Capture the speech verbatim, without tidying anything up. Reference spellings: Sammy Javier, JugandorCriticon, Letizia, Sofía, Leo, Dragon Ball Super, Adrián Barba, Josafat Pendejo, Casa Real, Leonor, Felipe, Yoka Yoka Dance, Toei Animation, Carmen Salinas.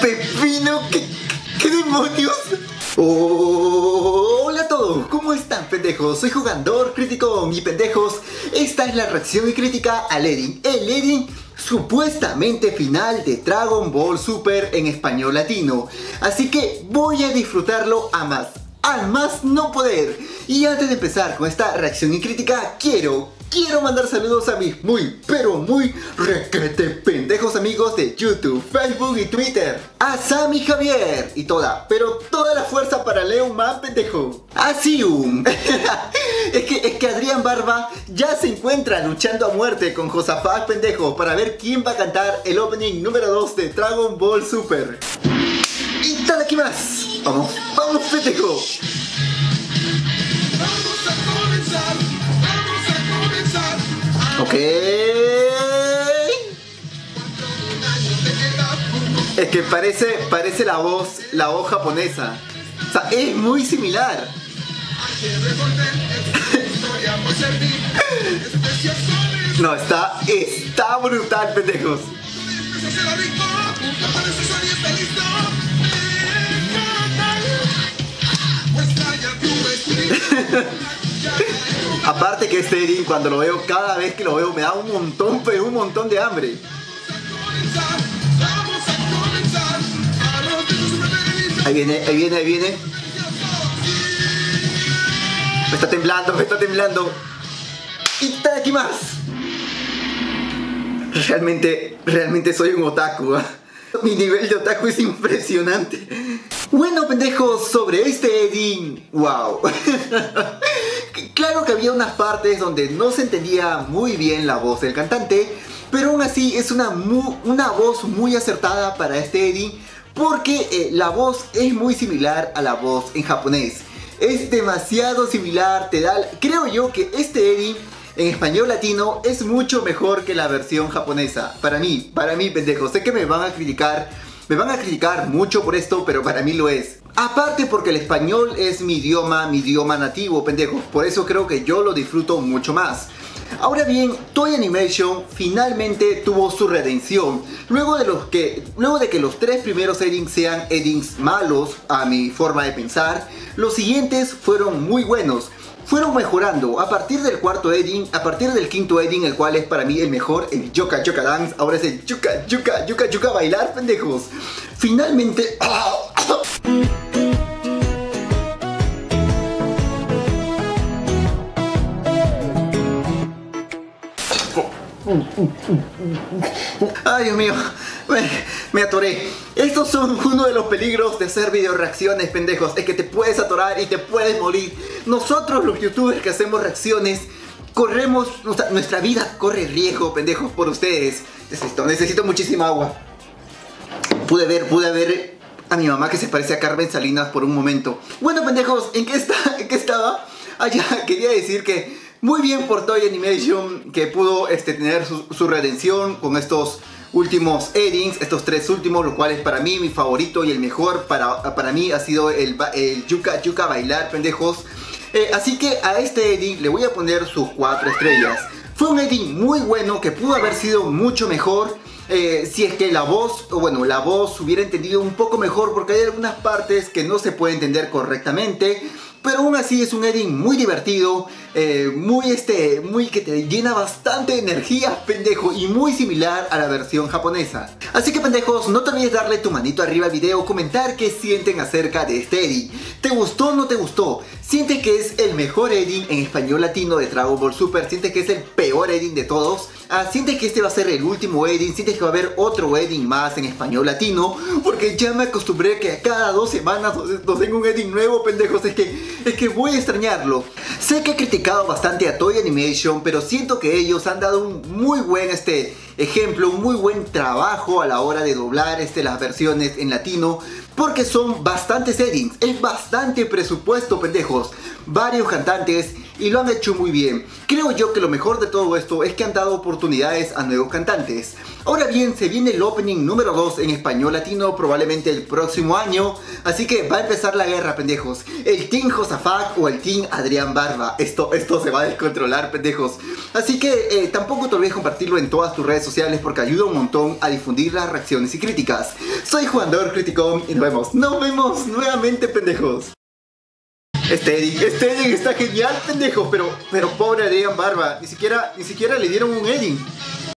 pepino, ¿qué, qué demonios? Oh, hola a todos, ¿cómo están, pendejos? Soy JugandorCriticon y, pendejos, esta es la reacción y crítica al ending, el ending supuestamente final de Dragon Ball Super en español latino. Así que voy a disfrutarlo a más, al más no poder. Y antes de empezar con esta reacción y crítica, quiero... Quiero mandar saludos a mis muy, pero muy requete pendejos amigos de YouTube, Facebook y Twitter. A Sammy Javier y toda, pero toda la fuerza para Leo más pendejo. A Sium. es, que, es que Adrián Barba ya se encuentra luchando a muerte con Josafat Pendejo para ver quién va a cantar el opening número dos de Dragon Ball Super. Y tal aquí más. Vamos, vamos pendejo. Ok. Es que parece, parece la voz, la voz japonesa. O sea, es muy similar. No, está, está brutal, pendejos. Aparte que este ending, cuando lo veo, cada vez que lo veo me da un montón, pero un montón de hambre. Ahí viene, ahí viene, ahí viene. Me está temblando, me está temblando. Y está aquí más. Realmente, realmente soy un otaku, ¿eh? Mi nivel de otaku es impresionante. Bueno, pendejos, sobre este ending, wow. Claro que había unas partes donde no se entendía muy bien la voz del cantante, pero aún así es una, mu una voz muy acertada para este ending, porque eh, la voz es muy similar a la voz en japonés. Es demasiado similar, te da... Creo yo que este ending en español latino es mucho mejor que la versión japonesa. Para mí, para mí, pendejos, sé que me van a criticar, me van a criticar mucho por esto, pero para mí lo es. Aparte porque el español es mi idioma, mi idioma nativo, pendejos. Por eso creo que yo lo disfruto mucho más. Ahora bien, Toei Animation finalmente tuvo su redención. Luego de, los que, luego de que los tres primeros endings sean endings malos, a mi forma de pensar, los siguientes fueron muy buenos. Fueron mejorando a partir del cuarto ending, a partir del quinto ending, el cual es para mí el mejor, el Yoka Yoka Dance. Ahora es el Yuka Yuka Yuka Yuka Bailar, pendejos. Finalmente... Ay, Dios mío, me, me atoré. Estos son uno de los peligros de hacer video reacciones, pendejos. Es que te puedes atorar y te puedes morir. Nosotros los youtubers que hacemos reacciones corremos, o sea, nuestra vida corre riesgo, pendejos, por ustedes. Necesito, necesito muchísima agua. Pude ver, pude ver a mi mamá que se parece a Carmen Salinas por un momento. Bueno, pendejos, ¿en qué, está, en qué estaba? Ah, ya, quería decir que muy bien por Toei Animation, que pudo este, tener su, su redención con estos últimos endings, estos tres últimos, los cuales para mí mi favorito y el mejor para, para mí ha sido el, el Yuka Yuka Bailar, pendejos. Eh, así que a este ending le voy a poner sus cuatro estrellas. Fue un ending muy bueno que pudo haber sido mucho mejor. Eh, si es que la voz, o bueno, la voz hubiera entendido un poco mejor, porque hay algunas partes que no se puede entender correctamente, pero aún así es un ending muy divertido, eh, muy este, muy que te llena bastante de energía, pendejo, y muy similar a la versión japonesa. Así que, pendejos, no te olvides darle tu manito arriba al video, comentar qué sienten acerca de este ending. ¿Te gustó o no te gustó? ¿Sientes que es el mejor ending en español latino de Dragon Ball Super? ¿Sientes que es el peor ending de todos? ¿Sientes que este va a ser el último ending? ¿Sientes que va a haber otro ending más en español latino? Porque ya me acostumbré que a cada dos semanas nos den un ending nuevo, pendejos. Es que, es que voy a extrañarlo. Sé que he criticado bastante a Toei Animation, pero siento que ellos han dado un muy buen este, ejemplo, un muy buen trabajo a la hora de doblar este, las versiones en latino, porque son bastantes endings, es bastante presupuesto, pendejos. Varios cantantes y lo han hecho muy bien. Creo yo que lo mejor de todo esto es que han dado oportunidades a nuevos cantantes. Ahora bien, se viene el opening número dos en español latino, probablemente el próximo año, así que va a empezar la guerra, pendejos. El Team Josafat o el Team Adrián Barba. Esto, esto se va a descontrolar, pendejos. Así que eh, tampoco te olvides compartirlo en todas tus redes sociales porque ayuda un montón a difundir las reacciones y críticas. Soy JugandorCriticon y nos vemos. Nos vemos nuevamente, pendejos. Este Edding, este Edding está genial, pendejos, pero, pero pobre Adrián Barba, ni siquiera, ni siquiera le dieron un Edding.